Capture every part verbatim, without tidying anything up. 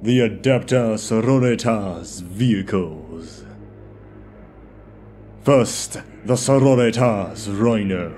the Adepta Sororitas vehicles. First, the Sororitas Rhino.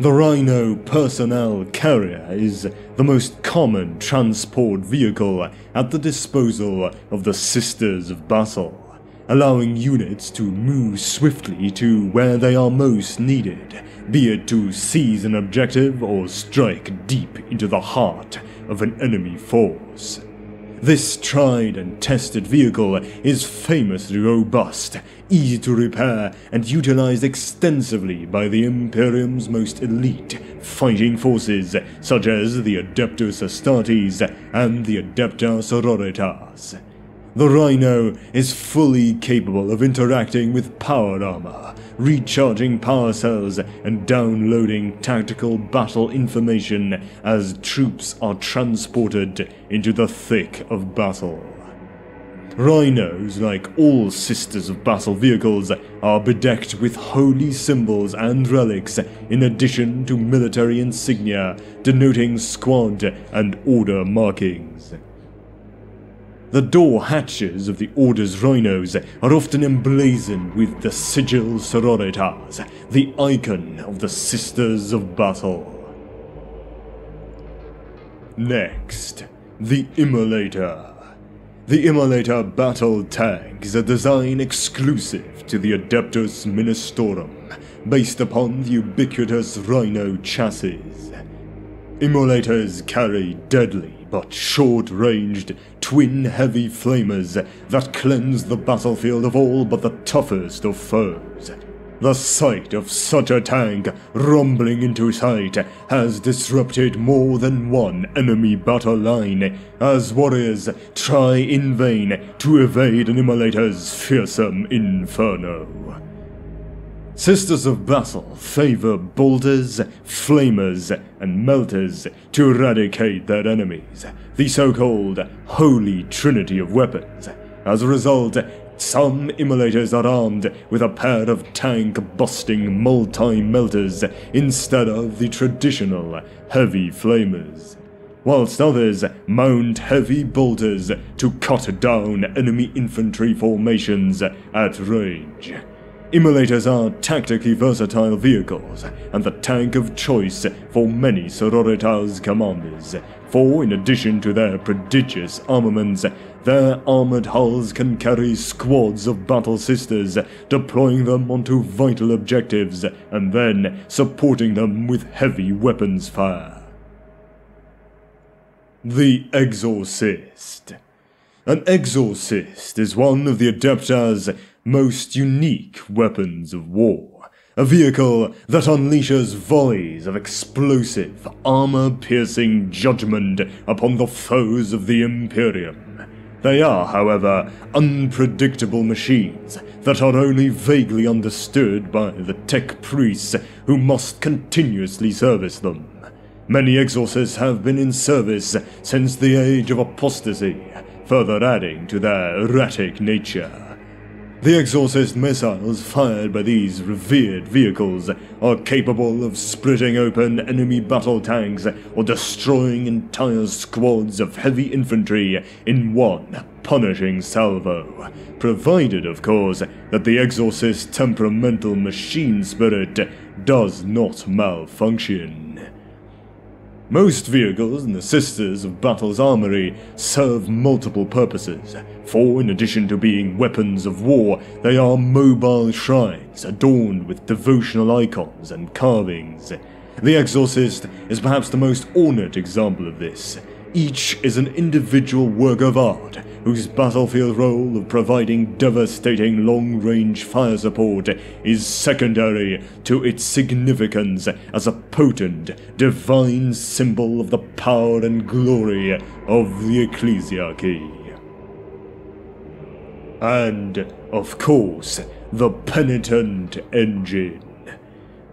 The Rhino personnel carrier is the most common transport vehicle at the disposal of the Sisters of Basel, allowing units to move swiftly to where they are most needed, be it to seize an objective or strike deep into the heart of an enemy force. This tried and tested vehicle is famously robust, easy to repair, and utilized extensively by the Imperium's most elite fighting forces, such as the Adeptus Astartes and the Adepta Sororitas. The Rhino is fully capable of interacting with power armor, recharging power cells, and downloading tactical battle information as troops are transported into the thick of battle. Rhinos, like all Sisters of Basel vehicles, are bedecked with holy symbols and relics in addition to military insignia denoting squad and order markings. The door hatches of the Order's Rhinos are often emblazoned with the Sigil Sororitas, the icon of the Sisters of Battle. Next, the Immolator. The Immolator battle tank is a design exclusive to the Adeptus Ministorum, based upon the ubiquitous Rhino chassis. Immolators carry deadly but short-ranged twin heavy flamers that cleanse the battlefield of all but the toughest of foes. The sight of such a tank rumbling into sight has disrupted more than one enemy battle line as warriors try in vain to evade an Immolator's fearsome inferno. Sisters of Basel favor bolters, flamers, and melters to eradicate their enemies, the so-called Holy Trinity of weapons. As a result, some Immolators are armed with a pair of tank-busting multi-melters instead of the traditional heavy flamers, whilst others mount heavy bolters to cut down enemy infantry formations at range. Immolators are tactically versatile vehicles, and the tank of choice for many Sororitas commanders, for in addition to their prodigious armaments, their armoured hulls can carry squads of battle sisters, deploying them onto vital objectives, and then supporting them with heavy weapons fire. The Exorcist. An Exorcist is one of the Adepta's most unique weapons of war, a vehicle that unleashes volleys of explosive, armor-piercing judgment upon the foes of the Imperium. They are, however, unpredictable machines that are only vaguely understood by the tech priests who must continuously service them. Many Exorcists have been in service since the Age of Apostasy, further adding to their erratic nature. The Exorcist missiles fired by these revered vehicles are capable of splitting open enemy battle tanks or destroying entire squads of heavy infantry in one punishing salvo, provided, of course, that the Exorcist's temperamental machine spirit does not malfunction. Most vehicles in the Sisters of Battle's armory serve multiple purposes, for in addition to being weapons of war, they are mobile shrines adorned with devotional icons and carvings. The Exorcist is perhaps the most ornate example of this. Each is an individual work of art, whose battlefield role of providing devastating long-range fire support is secondary to its significance as a potent, divine symbol of the power and glory of the Ecclesiarchy. And, of course, the Penitent Engine.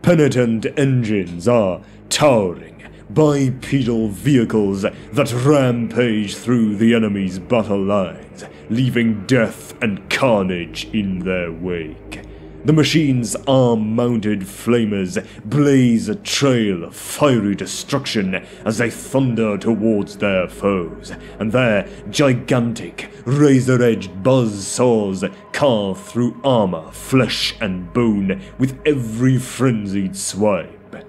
Penitent Engines are towering, bipedal vehicles that rampage through the enemy's battle lines, leaving death and carnage in their wake. The machine's arm-mounted flamers blaze a trail of fiery destruction as they thunder towards their foes, and their gigantic, razor-edged buzz saws carve through armor, flesh and bone with every frenzied swipe.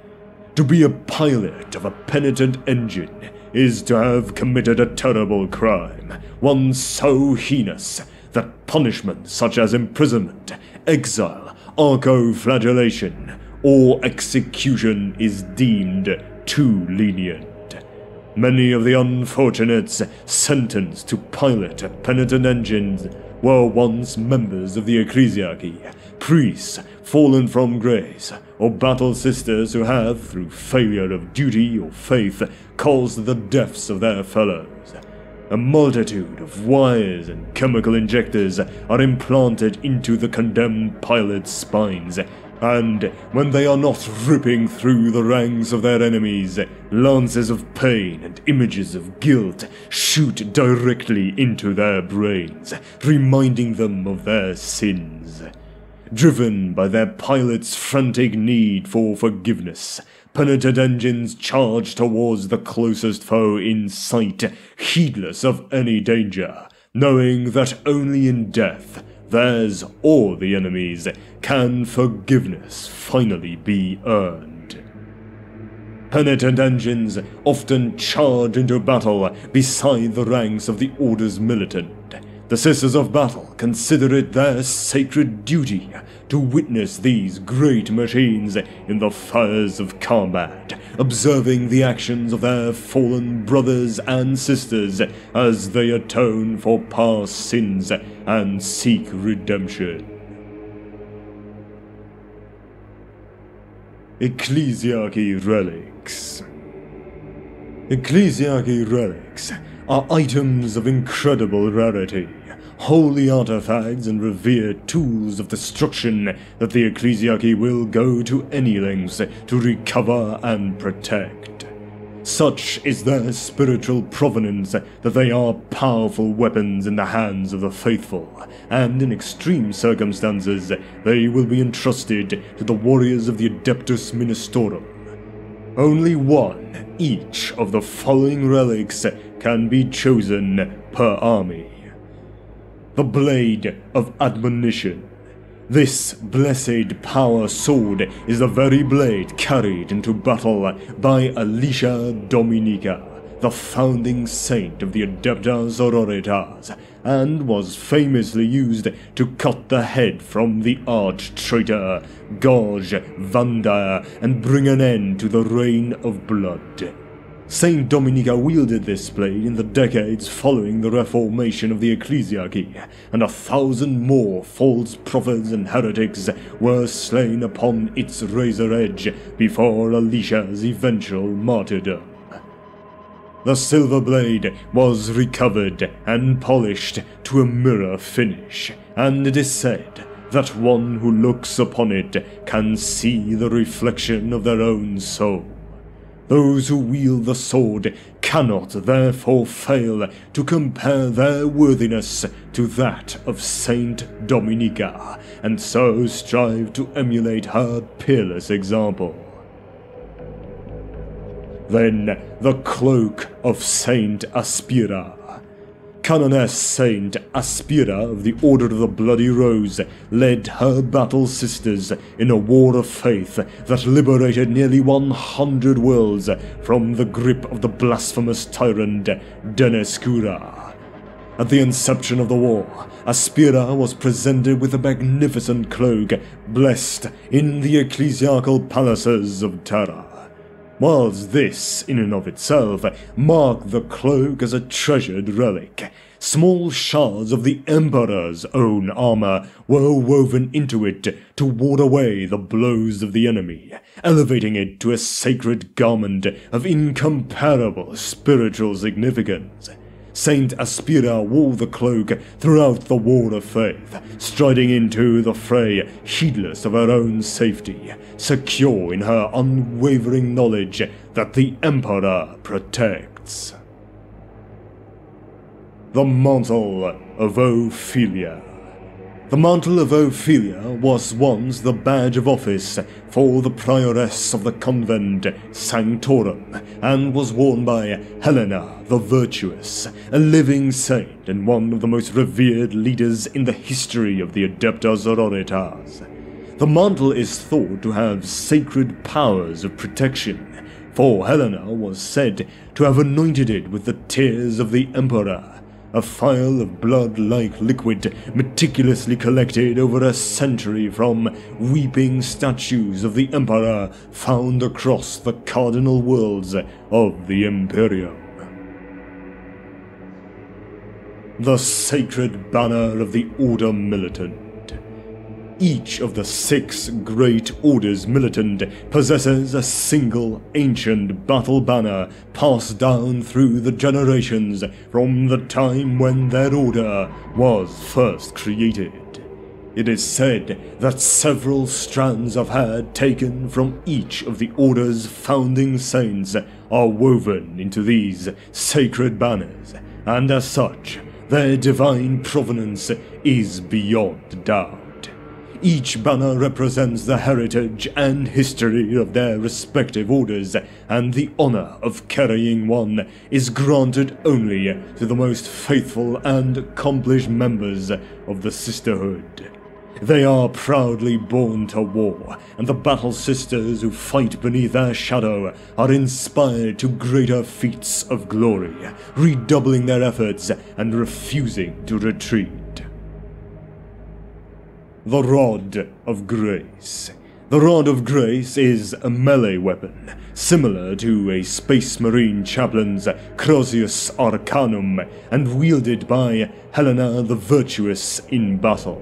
To be a pilot of a penitent engine is to have committed a terrible crime, one so heinous that punishment such as imprisonment, exile, arco-flagellation, or execution is deemed too lenient. Many of the unfortunates sentenced to pilot at penitent engines were once members of the Ecclesiarchy, priests fallen from grace, or battle sisters who have, through failure of duty or faith, caused the deaths of their fellows. A multitude of wires and chemical injectors are implanted into the condemned pilots' spines, and, when they are not ripping through the ranks of their enemies, lances of pain and images of guilt shoot directly into their brains, reminding them of their sins. Driven by their pilot's frantic need for forgiveness, penitent engines charge towards the closest foe in sight, heedless of any danger, knowing that only in death, theirs or the enemy's, can forgiveness finally be earned. Penitent engines often charge into battle beside the ranks of the Order's Militant. The Sisters of Basel consider it their sacred duty to witness these great machines in the fires of combat, observing the actions of their fallen brothers and sisters as they atone for past sins and seek redemption. Ecclesiarchy relics. Ecclesiarchy relics are items of incredible rarity, holy artifacts and revered tools of destruction that the Ecclesiarchy will go to any lengths to recover and protect. Such is their spiritual provenance that they are powerful weapons in the hands of the faithful, and in extreme circumstances they will be entrusted to the warriors of the Adeptus Ministorum. Only one each of the following relics can be chosen per army. The Blade of Admonition. This blessed power sword is the very blade carried into battle by Alicia Dominica, the founding saint of the Adepta Sororitas, and was famously used to cut the head from the arch-traitor Goge Vandyr and bring an end to the reign of blood. Saint Dominica wielded this blade in the decades following the reformation of the Ecclesiarchy, and a thousand more false prophets and heretics were slain upon its razor edge before Alicia's eventual martyrdom. The silver blade was recovered and polished to a mirror finish, and it is said that one who looks upon it can see the reflection of their own soul. Those who wield the sword cannot therefore fail to compare their worthiness to that of Saint Dominica, and so strive to emulate her peerless example. Then, the Cloak of Saint Aspira. Canoness Saint Aspira of the Order of the Bloody Rose led her battle sisters in a war of faith that liberated nearly one hundred worlds from the grip of the blasphemous tyrant Denescura. At the inception of the war, Aspira was presented with a magnificent cloak blessed in the ecclesiarchal palaces of Terra. Whilst this, in and of itself, marked the cloak as a treasured relic, small shards of the Emperor's own armour were woven into it to ward away the blows of the enemy, elevating it to a sacred garment of incomparable spiritual significance. Saint Aspira wore the cloak throughout the War of Faith, striding into the fray heedless of her own safety, secure in her unwavering knowledge that the Emperor protects. The Mantle of Ophelia. The Mantle of Ophelia was once the badge of office for the prioress of the convent Sanctorum, and was worn by Helena the Virtuous, a living saint and one of the most revered leaders in the history of the Adepta Sororitas. The mantle is thought to have sacred powers of protection, for Helena was said to have anointed it with the tears of the Emperor, a phial of blood-like liquid meticulously collected over a century from weeping statues of the Emperor found across the cardinal worlds of the Imperium. The Sacred Banner of the Order Militant. Each of the six great orders militant possesses a single ancient battle banner passed down through the generations from the time when their order was first created. It is said that several strands of hair taken from each of the order's founding saints are woven into these sacred banners, and as such, their divine provenance is beyond doubt. Each banner represents the heritage and history of their respective orders, and the honor of carrying one is granted only to the most faithful and accomplished members of the sisterhood. They are proudly borne to war, and the battle sisters who fight beneath their shadow are inspired to greater feats of glory, redoubling their efforts and refusing to retreat. The Rod of Grace. The Rod of Grace is a melee weapon, similar to a Space Marine chaplain's Crozius Arcanum, and wielded by Helena the Virtuous in battle.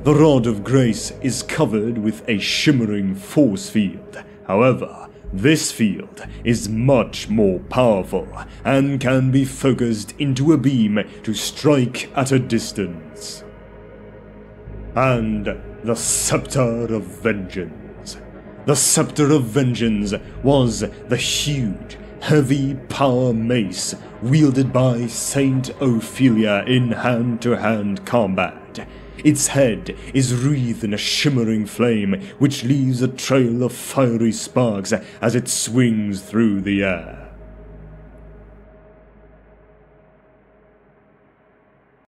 The Rod of Grace is covered with a shimmering force field. However, this field is much more powerful, and can be focused into a beam to strike at a distance. And the Scepter of Vengeance. The Scepter of Vengeance was the huge, heavy power mace wielded by Saint Ophelia in hand-to-hand combat. Its head is wreathed in a shimmering flame which leaves a trail of fiery sparks as it swings through the air.